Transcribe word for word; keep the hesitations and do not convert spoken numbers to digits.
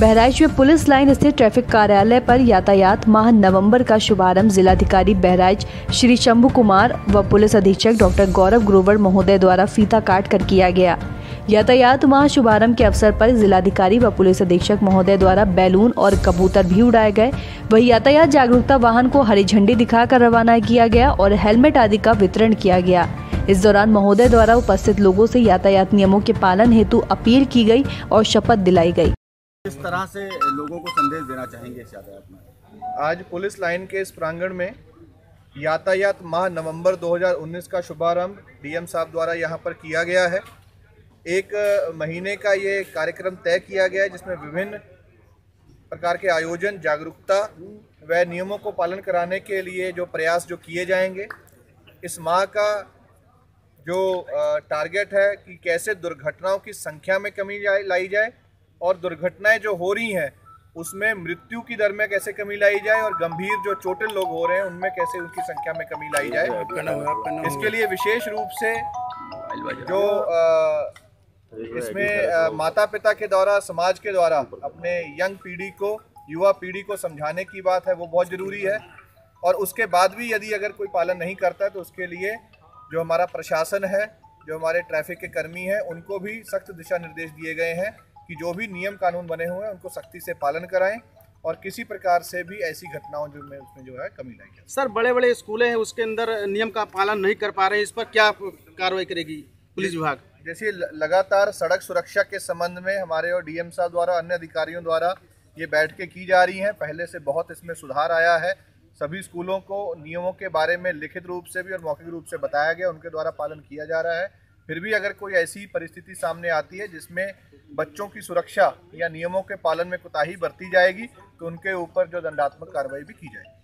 बहराइच में police line स्थित traffic कार्यालय पर यातायात माह नवंबर का शुभारंभ जिलाधिकारी बहराइच श्री शंभू कुमार व पुलिस अधीक्षक डॉक्टर गौरव ग्रोवर महोदय द्वारा फीता काट कर किया गया। यातायात माह शुभारंभ के अवसर पर जिलाधिकारी व पुलिस अधीक्षक महोदय द्वारा बैलून और कबूतर भी उड़ाए गए। वही यातायात जागरूकता वाहन को हरी झंडी दिखाकर रवाना किया गया और हेलमेट आदि का वितरण किया गया। इस दौरान महोदय द्वारा उपस्थित लोगों से यातायात नियमों के पालन हेतु अपील की गई और शपथ दिलाई गई। इस तरह से लोगों को संदेश देना चाहेंगे इस यातायात में। आज पुलिस लाइन के इस प्रांगण में यातायात माह नवंबर दो हज़ार उन्नीस का शुभारंभ डीएम साहब द्वारा यहां पर किया गया है। एक महीने का ये कार्यक्रम तय किया गया है जिसमें विभिन्न प्रकार के आयोजन, जागरूकता व नियमों को पालन कराने के लिए जो प्रयास जो किए जाएंगे। इस माह का जो टारगेट है कि कैसे दुर्घटनाओं की संख्या में कमी लाई जाए और दुर्घटनाएं जो हो रही हैं उसमें मृत्यु की दर में कैसे कमी लाई जाए और गंभीर जो चोटिल लोग हो रहे हैं उनमें कैसे उनकी संख्या में कमी लाई जाए। इसके लिए विशेष रूप से जो इसमें माता पिता के द्वारा, समाज के द्वारा अपने यंग पीढ़ी को, युवा पीढ़ी को समझाने की बात है, वो बहुत ज़रूरी है। और उसके बाद भी यदि अगर कोई पालन नहीं करता है तो उसके लिए जो हमारा प्रशासन है, जो हमारे ट्रैफिक के कर्मी हैं, उनको भी सख्त दिशा निर्देश दिए गए हैं कि जो भी नियम कानून बने हुए हैं उनको सख्ती से पालन कराएं और किसी प्रकार से भी ऐसी घटनाओं जो में उसमें जो है कमी लाई जाए। सर, बड़े बड़े स्कूलें हैं, उसके अंदर नियम का पालन नहीं कर पा रहे हैं, इस पर क्या कार्रवाई करेगी पुलिस विभाग? जैसे लगातार सड़क सुरक्षा के संबंध में हमारे और डीएम साहब द्वारा, अन्य अधिकारियों द्वारा ये बैठकें की जा रही हैं। पहले से बहुत इसमें सुधार आया है। सभी स्कूलों को नियमों के बारे में लिखित रूप से भी और मौखिक रूप से बताया गया, उनके द्वारा पालन किया जा रहा है। फिर भी अगर कोई ऐसी परिस्थिति सामने आती है जिसमें बच्चों की सुरक्षा या नियमों के पालन में कोताही बरती जाएगी तो उनके ऊपर जो दंडात्मक कार्रवाई भी की जाएगी।